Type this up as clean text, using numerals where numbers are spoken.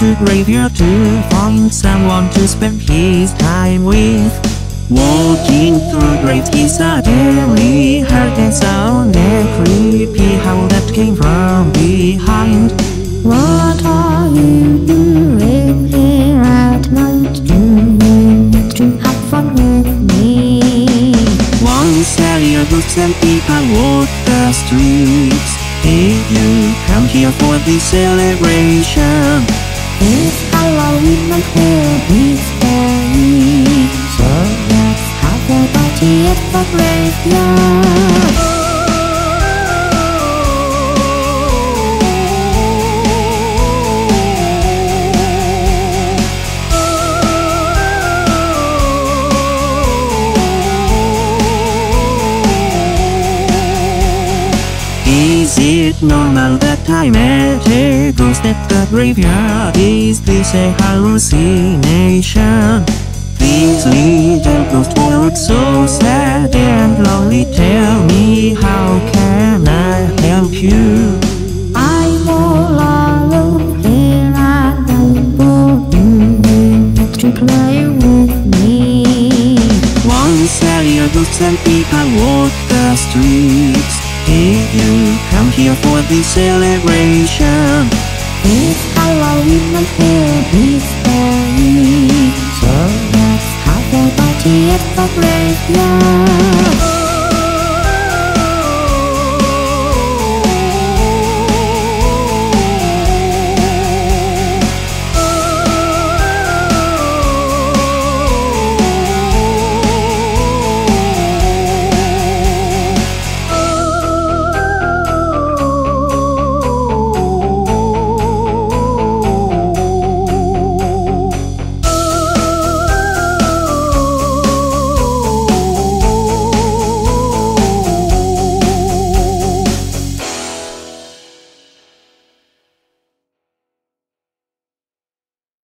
going to graveyard to find someone to spend his time with. Walking through graves is a very hard and sound and creepy howl that came from behind. What are you doing here at night? Do you need to have fun with me? Once area books and people walk the streets. If you come here for this celebration, it's Halloween and we'll be scary. So let's have a party at the graveyard. Is it normal that I met a ghost at the graveyard? Is this a hallucination? This little ghost looks so sad and lonely. Tell me, how can I help you? I'm all alone here at night. Do you need to play with me? Once area ghosts and people walk the streets. If you come here for this celebration, it's Halloween and we'll be scary. So let's have a party at the graveyard.